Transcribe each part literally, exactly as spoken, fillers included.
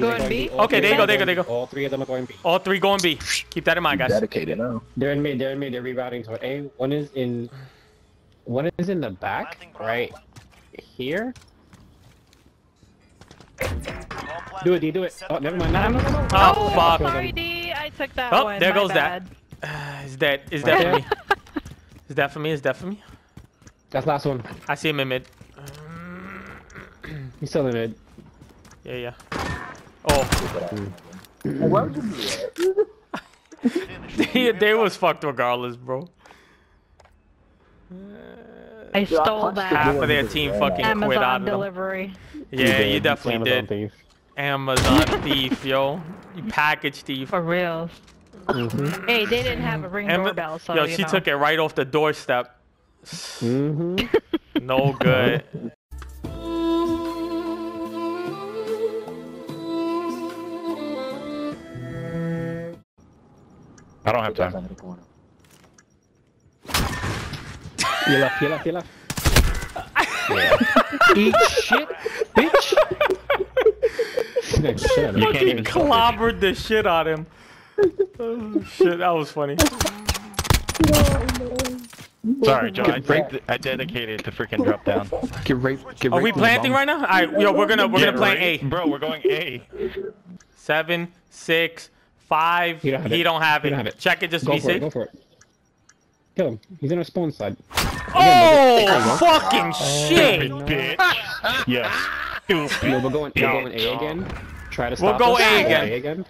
Go and B. Okay, there you go, there you go, there you go. All three of them are going B. All three going B. Keep that in mind, guys. Dedicated now. They're in mid, they're in mid, they're rerouting to A. One is in... One is in the back, right here. Do it, D, do it. Oh, never mind. No, no, no, no. Oh, fuck. Sorry, D, I took that oh, one. Oh, there goes bad. that. Uh, is that, is that for me? Is that for me? Is that for me? That's last one. I see him in mid. He's still in mid. Yeah, yeah. Oh. they, they was fucked regardless, bro. I stole that. Half of their team fucking Amazon quit out of delivery. Them. Yeah, you definitely Amazon did. Thief. Amazon thief, yo. You package thief. For real. Mm-hmm. Hey, they didn't have a ring Am doorbell, so Yo, she know. took it right off the doorstep. Mm-hmm. No good. I don't have time. You left, you left, you left. Yeah. Eat shit, bitch. shit, you can't even clobbered the shit out of him. Oh, shit, that was funny. Sorry, John. I, the, I dedicated to freaking drop down. Get right, get right Are we planting right now? All right, yo, we're gonna we're get gonna plant right? A. Bro, we're going A. Seven, six. Five. He don't have, he it. Don't have, it. Don't have it. Check it. Just be safe. Go for it. Kill him. He's in a spawn side. Oh, fucking oh, shit! No. Bitch. Yes. No, we're going. We're going A again. Try to stop. We'll go us. A again. A again.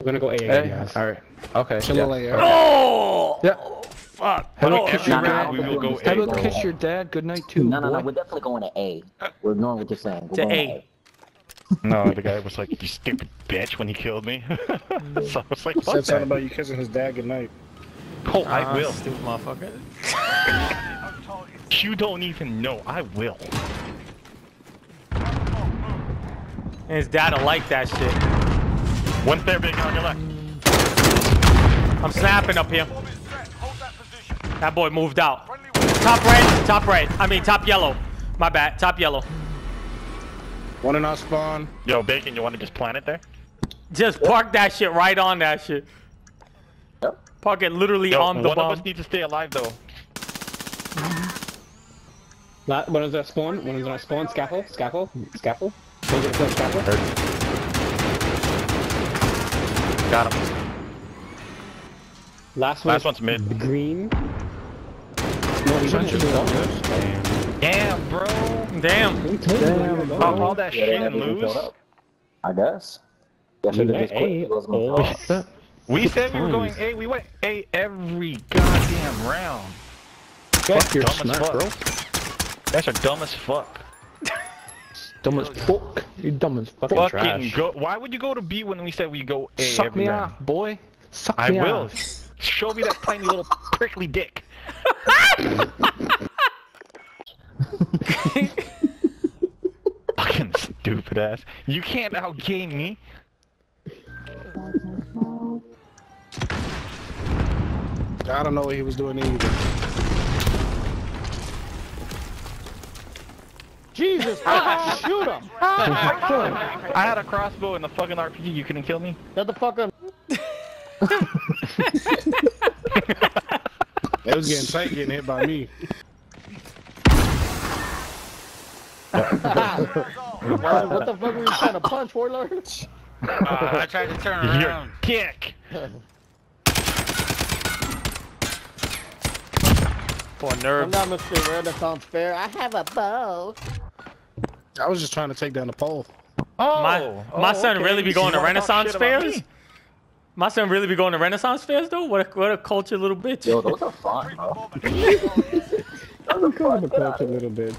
We're gonna go A again. Guys. All right. Okay. Yeah. Like, okay. Oh. Yeah. Fuck. Hello, kiss your dad. We will go A. Hello, kiss your dad. Good night too. No, no, no. Boy. We're definitely going to A. We're going with the same. To A. No, the guy was like, you stupid bitch, when he killed me. So I was like, what? Said something about you kissing his dad goodnight. Oh, uh, I will. Stupid motherfucker. You don't even know. I will. And his dad'll like that shit. One there, big on your left. I'm snapping up here. That boy moved out. Top right, top right. I mean, top yellow. My bad, top yellow. One in our spawn. Yo, Bacon, you want to just plant it there? Just park that shit right on that shit. Park it literally Yo, on the one bomb. One of us needs to stay alive, though. Not, one is our spawn. One is our spawn. Scaffold. Scaffold. Scaffold. Scaffold. Got him. Last, Last one's mid. Green. Damn, bro. Damn. Damn. Pop all that shit and lose. I guess. We said we were going A. We went A every goddamn round. That's dumb as fuck. That's a dumb as fuck. Dumb as fuck. You dumb as fucking trash. Why would you go to B when we said we go A every round? Suck me off, boy. Suck me off. I will. Show me that tiny little prickly dick. Fucking stupid ass. You can't outgame me. I don't know what he was doing either. Jesus, I shoot him. I, I had a crossbow and the fucking R P G. You couldn't kill me? Shut the fuck up. It was getting tight getting hit by me. What, what the fuck were you trying to punch, Warlord? Uh, I tried to turn around. Your dick! Poor nerd. I'm not Mister Rare, that sounds fair. I have a bow. I was just trying to take down the pole. Oh! My, my oh, son okay. really be going to Renaissance fairs? My son really be going to Renaissance fairs, though? What a, what a culture little bitch. Yo, those are fun, bro. I'm going to culture little bitch.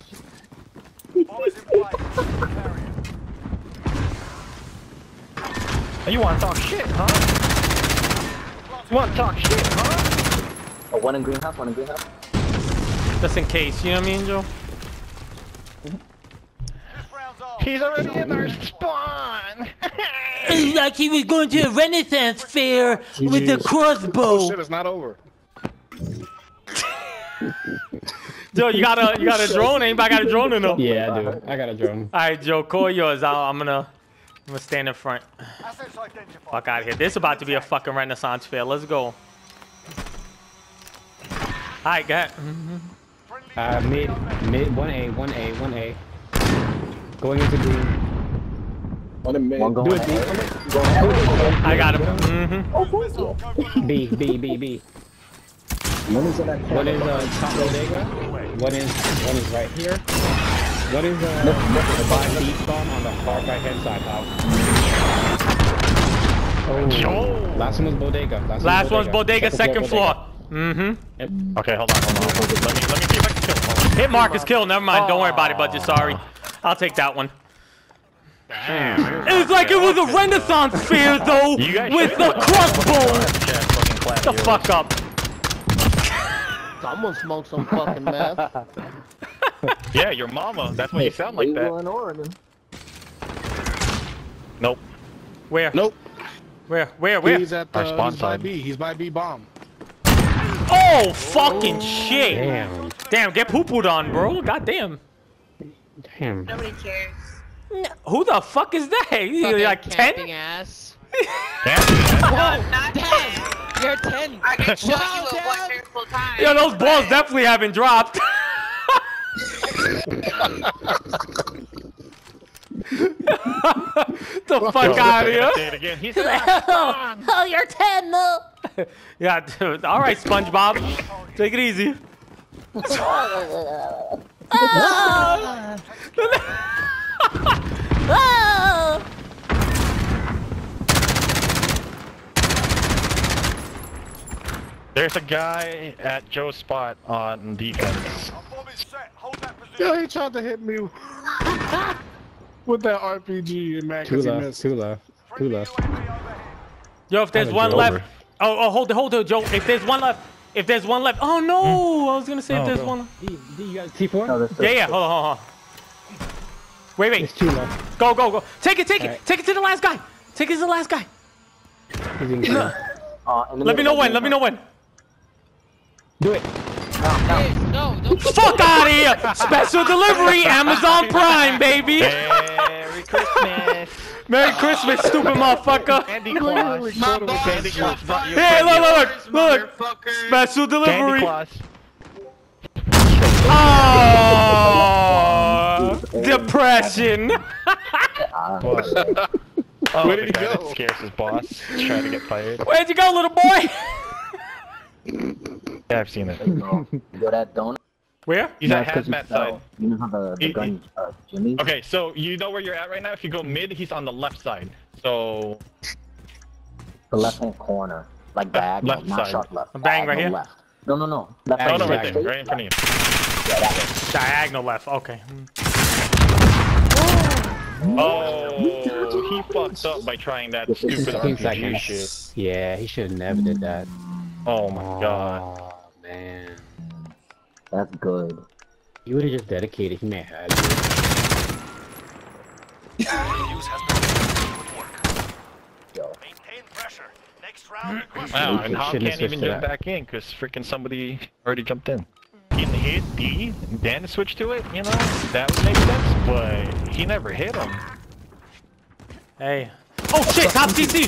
You want to talk shit, huh? You want to talk shit, huh? Oh, one in green house, one in green house. Just in case, you know what I mean, Joe? He's already in our spawn! It's like he was going to a Renaissance fair Jeez. with a crossbow. Oh shit, it's not over. Joe, you got a you got a drone? Anybody got a drone or no? Yeah, I do. I got a drone. All right, Joe, call yours. I'll, I'm gonna I'm gonna stand in front. Fuck out of here. This is about to be a fucking Renaissance fair. Let's go. Hi, go ahead. Mm-hmm. Uh, mid, mid, one A, one A, one A. Going into green. One going do it, B. I got him. Mm-hmm. B, B, B, B. One is, uh, top bodega. One is, one is right here. One is, uh, the five deep bomb on the far right-hand side. Oh. oh. Last one was bodega. Last, Last one's bodega, bodega second floor. Mm-hmm. Yep. Okay, hold on, hold on. Hold on. Let me, let me see if I can kill. Hit Marcus kill. Never mind. Oh. Don't worry about it, budget. Sorry. I'll take that one. Damn, it was like it was a Renaissance fair though, with the crossbow. Shut the fuck up. Someone smoked some fucking meth. Yeah, your mama. That's why you sound like that. Nope. Where? Nope. Where? Where? Where? He's at the. Our spawn he's by B. He's by B bomb. Oh fucking oh, shit! Damn. Damn. Get poo pooed on, bro. Goddamn. Damn. Nobody cares. Who the fuck is that? You're like ten? Ass. Camping ass? No, not ten. You're ten. I can show wow, you at one terrible time. Yo, those balls definitely haven't dropped. The fuck well, out of here. He's hell, hell, you're ten, though. Yeah, dude. All right, SpongeBob. Take it easy. Oh. Oh! There's a guy at Joe's spot on defense. Yeah, he tried to hit me with that R P G and Mac. Two left, two left, two left. Yo, if there's one left, over. oh, oh, hold it, hold it, Joe. If there's one left, if there's one left, oh no, hmm? I was gonna say oh, if there's bro. one. D, D, you guys T four? No, yeah, yeah, hold on, hold on. Wait, wait. It's too low. Go, go, go. Take it, take All it. Right. Take it to the last guy. Take it to the last guy. No. Uh, let, let me know when. Let me know when. Do it. No, no. no Fuck out of here. Special delivery. Amazon Prime, baby. Merry Christmas. Merry Christmas, stupid motherfucker. Candy Claus. My Candy Claus. Hey, look, look, look. Special delivery. Candy Claus. Oh, depression. Oh, where did he go? That scares his boss. He's trying to get fired. Where'd you go, little boy? Yeah, I've seen it. Go that donut. Where? He's no, at hazmat side. You know how the, the he, gun, uh, Jimmy? Okay, so you know where you're at right now. If you go mid, he's on the left side. So the left-hand corner, like diagonal, left not sharp left. I'm bang right here. Left. No, no, no. Left oh, no, right there, right in front of you. Yeah, diagonal left, okay. Oh, oh he fucked up by trying that this stupid R P G shit. Yeah, he should have never did that. Oh my oh, god. Oh, man. That's good. You would have just dedicated him at hazard. Yo. Maintain pressure. Wow, and Hob can't even jump back in because freaking somebody already jumped in. He hit D, and then switch to it, you know? That would make sense, but he never hit him. Hey. Oh shit, top C C!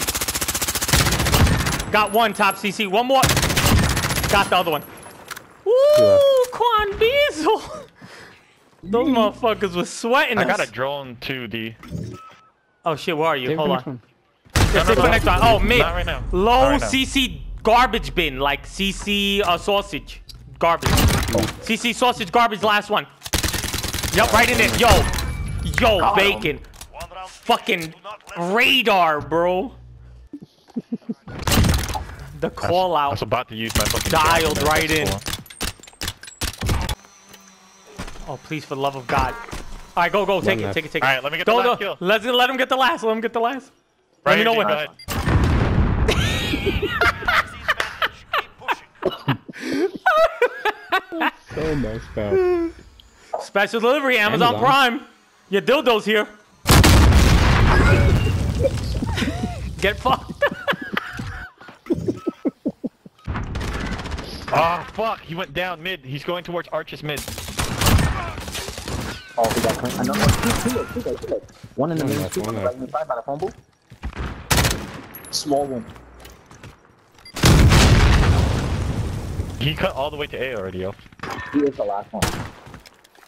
Got one top C C, one more. Got the other one. Woo, Quan Diesel! Those motherfuckers were sweating us. I got a drone two D. Oh shit, where are you? Hold on. No, no, no, next no, oh, mid. Right now. Low right now. C C garbage bin, like C C uh, sausage. Garbage. Oh. C C sausage garbage, last one. Yup, right in it. Yo. Yo, got bacon. Fucking radar, bro. The call out. I was about to use my fucking dialed right in. Oh, please, for the love of God. All right, go, go. Take it, take it, take it. All right, let me get the last kill. Let's let him get the last. Let him get the last. Let me know when. So messed up. Special delivery, Amazon, Amazon Prime. Your dildo's here. Get fucked. Ah, oh, fuck. He went down mid. He's going towards Arch's mid. Oh, he got I know two, two, two, two, two, two. One in the middle, two on the right hand side by the phone booth. Small one. He cut all the way to A already, yo. He is the last one.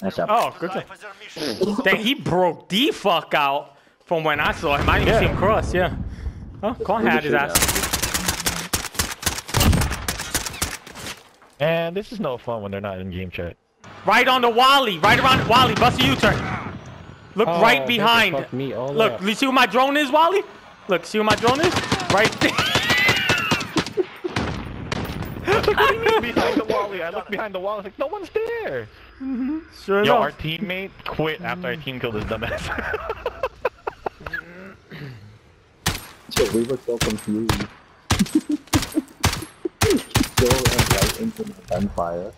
Nice job. Oh, good job. Dang, he broke the fuck out from when I saw him. I didn't yeah. see him cross, yeah. Oh, Kong had his ass. And this is no fun when they're not in game chat. Right on the Wally, right around the Wally, bust a U-turn. Look oh, right behind. Me all Look, up. You see who my drone is, Wally? Look, see who my drone is? Right there. Look what do you mean behind the Wally. I look behind the Wally, like, no one's there. Mm-hmm. Sure Yo, enough. Our teammate quit after our team killed his dumbass. Dude, we were so confused. Still right into the gunfire.